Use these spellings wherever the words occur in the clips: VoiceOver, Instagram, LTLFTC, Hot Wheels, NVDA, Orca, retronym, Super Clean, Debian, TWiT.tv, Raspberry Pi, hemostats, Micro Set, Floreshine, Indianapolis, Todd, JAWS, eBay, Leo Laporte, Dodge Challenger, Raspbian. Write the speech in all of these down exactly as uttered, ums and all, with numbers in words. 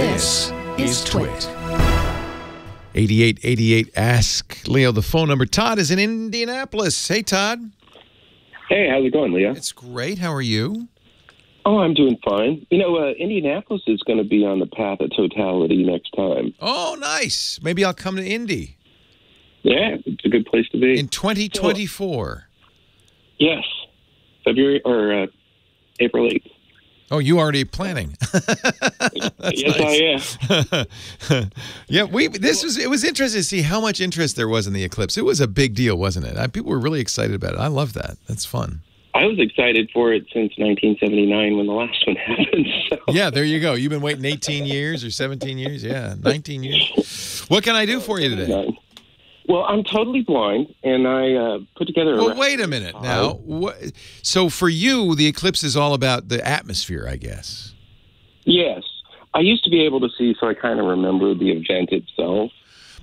This is Twit. eighty-eight eighty-eight Ask Leo, the phone number. Todd is in Indianapolis. Hey, Todd. Hey, how's it going, Leo? It's great. How are you? Oh, I'm doing fine. You know, uh, Indianapolis is going to be on the path of totality next time. Oh, nice. Maybe I'll come to Indy. Yeah, it's a good place to be. In twenty twenty-four. So, yes. February or uh, April eighth. Oh, you already planning? Yes, I am. yeah, we. This was. It was interesting to see how much interest there was in the eclipse. It was a big deal, wasn't it? I, people were really excited about it. I love that. That's fun. I was excited for it since nineteen seventy-nine when the last one happened. So. Yeah, there you go. You've been waiting eighteen years or seventeen years. Yeah, nineteen years. What can I do for you today? Well, I'm totally blind, and I uh, put together a... Well, wait a minute now. What, so for you, the eclipse is all about the atmosphere, I guess. Yes. I used to be able to see, so I kind of remember the event itself.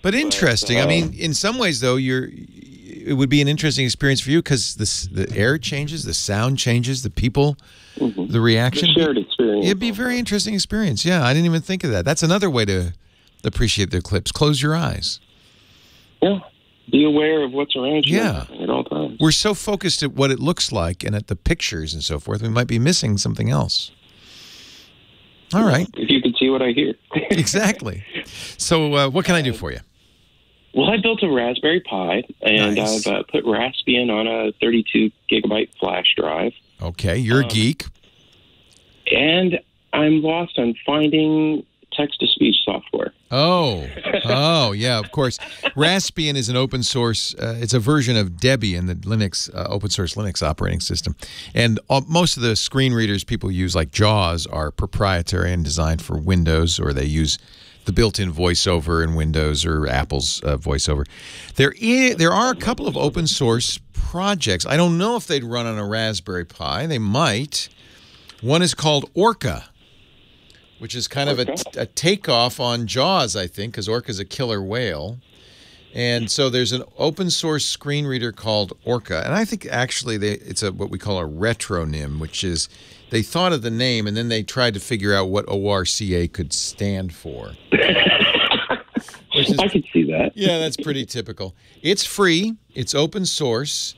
But interesting. But, uh, I mean, in some ways, though, you're... it would be an interesting experience for you because the, the air changes, the sound changes, the people, mm-hmm. the reaction. The shared experience. It'd be a very interesting experience. Yeah, I didn't even think of that. That's another way to appreciate the eclipse. Close your eyes. Yeah. Be aware of what's around you yeah. at all times. We're so focused at what it looks like and at the pictures and so forth, we might be missing something else. All right. If you can see what I hear. Exactly. So uh, what can I do for you? Well, I built a Raspberry Pi, and nice. I've uh, put Raspbian on a thirty-two gigabyte flash drive. Okay. You're um, a geek. And I'm lost on finding... text-to-speech software. Oh, oh, yeah, of course. Raspbian is an open source, uh, it's a version of Debian, the Linux, uh, open source Linux operating system. And all, most of the screen readers people use, like JAWS, are proprietary and designed for Windows, or they use the built-in VoiceOver in Windows or Apple's uh, VoiceOver. There, is, there are a couple of open source projects. I don't know if they'd run on a Raspberry Pi. They might. One is called Orca, which is kind of a, a takeoff on JAWS, I think, because Orca's a killer whale. And so there's an open-source screen reader called Orca. And I think, actually, they, it's a what we call a retronym, which is they thought of the name, and then they tried to figure out what O R C A could stand for. Is, I could see that. Yeah, that's pretty typical. It's free. It's open-source.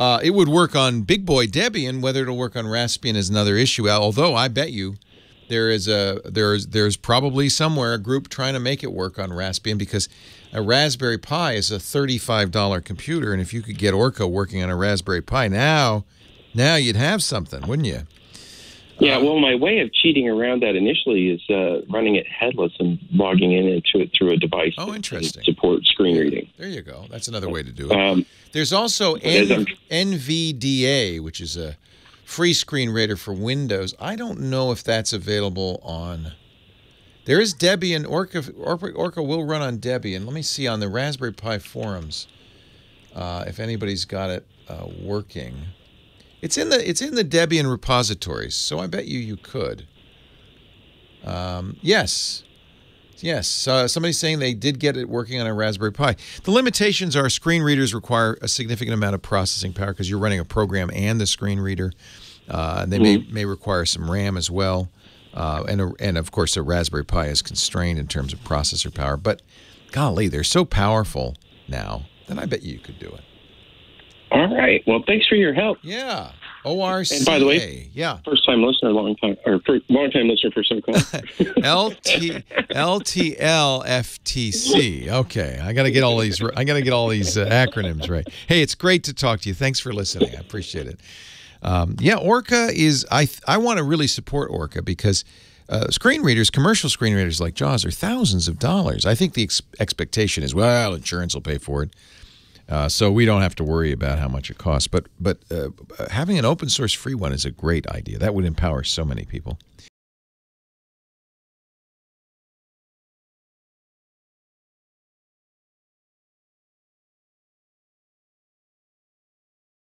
Uh, it would work on Big Boy Debian. Whether it'll work on Raspbian is another issue, although I bet you... There is a there's there's probably somewhere a group trying to make it work on Raspbian, because a Raspberry Pi is a thirty-five dollar computer, and if you could get Orca working on a Raspberry Pi now, now you'd have something, wouldn't you? Yeah. Uh, well, my way of cheating around that initially is uh, running it headless and logging in into it through a device. Oh, interesting. Support screen reading. There you go. That's another way to do it. Um, there's also N NVDA, which is a free screen reader for Windows. I don't know if that's available on... There is Debian. Orca, Orca, Orca will run on Debian. Let me see on the Raspberry Pi forums uh, if anybody's got it uh, working. It's in the it's in the Debian repositories, so I bet you you could. Um, yes. Yes. Uh, somebody's saying they did get it working on a Raspberry Pi. The limitations are screen readers require a significant amount of processing power because you're running a program and the screen reader. Uh, and they may, may require some RAM as well. Uh, and, a, and, of course, a Raspberry Pi is constrained in terms of processor power. But, golly, they're so powerful now that I bet you could do it. All right. Well, thanks for your help. Yeah. O R C A. And by the way, yeah. First time listener, long time, or long time listener, first time call. L T L F T C. Okay, I gotta get all these. I gotta get all these uh, acronyms right. Hey, it's great to talk to you. Thanks for listening. I appreciate it. Um, yeah, Orca is. I I want to really support Orca because uh, screen readers, commercial screen readers like JAWS, are thousands of dollars. I think the ex expectation is, well, insurance will pay for it. Uh, so we don't have to worry about how much it costs. But but uh, having an open source free one is a great idea. That would empower so many people.